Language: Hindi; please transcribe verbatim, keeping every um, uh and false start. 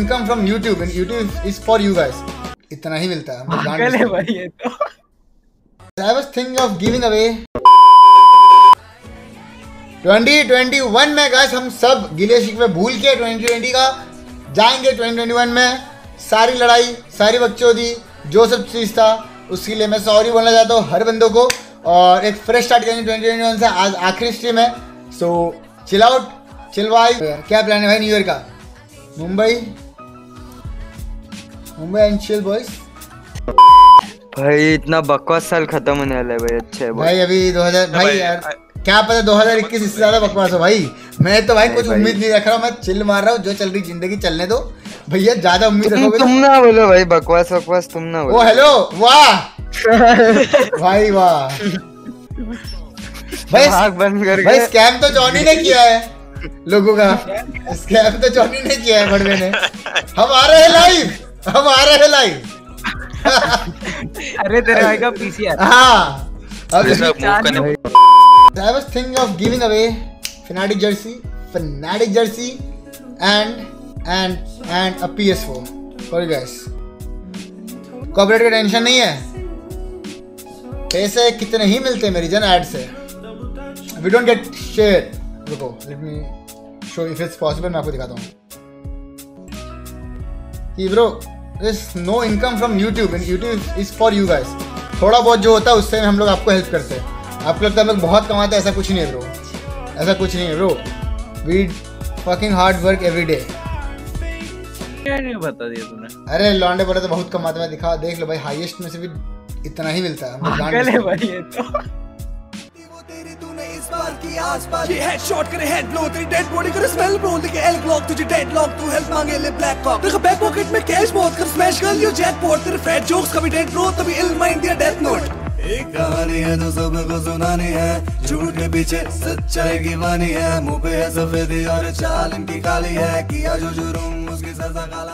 Income from YouTube and YouTube is for you guys. इतना ही मिलता है पागल है भाई ये तो। I was thinking of giving away twenty twenty one में गाइस, हम सब गिले शिकवे भूल के ट्वेंटी ट्वेंटी का जाएंगे ट्वेंटी ट्वेंटी वन में। सारी लड़ाई, सारी बकचोदी, जो सब चीज था उसके लिए मैं सॉरी बोलना चाहता हूँ हर बंदों को, और एक फ्रेश स्टार्ट करेंगे ट्वेंटी ट्वेंटी वन से। आज आखिरी स्ट्रीम है, so chill out chill wise. क्या प्लान है भाई न्यू ईयर का? Mumbai Mumbai and chill boys. भाई इतना बकवास साल खत्म होने वाला है भाई। अच्छा है भाई, अभी दो हज़ार भाई यार क्या पता दो हज़ार इक्कीस इससे ज्यादा बकवास हो भाई। मैं तो भाई कुछ उम्मीद नहीं रख रहा हूँ, मैं चिल मार रहा हूँ। जो चल रही जिंदगी चलने दो भैया, ज्यादा उम्मीद रखोगे तुम ना बोलो भाई बकवास बकवास तुम ना बोलो। ओ हेलो वाह भाई वाह भाई, आंख बंद करके भाई। स्कैम तो जॉनी ने किया है लोगों का, स्कैम तो जॉनी ने किया है बड़वे ने। हम आ रहे हैं लाइव, हम आ रहे हैं लाइव। अरे तेरे भाई का पीसी आ हां। I was thinking of giving away Fnatic jersey, Fnatic jersey, and and and a P S four for you guys. Corporate का टेंशन नहीं है, पैसे कितने ही मिलते मेरी जन एड से। We don't get share. रुको, let me show if it's possible. मैं आपको दिखाता हूँ कि bro, there's no income from YouTube and YouTube is for you guys. थोड़ा बहुत जो होता है उससे हम लोग आपको हेल्प करते हैं। आपको लगता है हम लोग बहुत कमाते हैं, ऐसा कुछ नहीं ब्रो, ऐसा कुछ नहीं bro. We fucking hard work every day. क्या नहीं बता दिया तूने? अरे लौंडे बड़े तो बहुत कमाते हैं, दिखा देख लो भाई। हाईएस्ट में से भी इतना ही मिलता है। पागल है भाई ये तो। ये हेडशॉट करे, हेड ब्लो, तेरी डेड बॉडी करे स्मेल ब्रो, लेके एल क्लॉक तुझे डेड लॉक, तू हेल्प मांगे ले ब्लैक कॉक, तेरे बैक पॉकेट में कैश बहुत कर स्मैश कर लियो जैकपॉट, तेरे फैट जोक्स कभी डेड ब्रो, तभी इल माइंड दिया डेथ नोट। एक कहानी है जो सबको सुनानी है, झूठ के पीछे सच्चाई की वानी है, मुंह पे है सफेदी और चाल इनकी काली है, किया जो जुर्म उसकी सजा काला।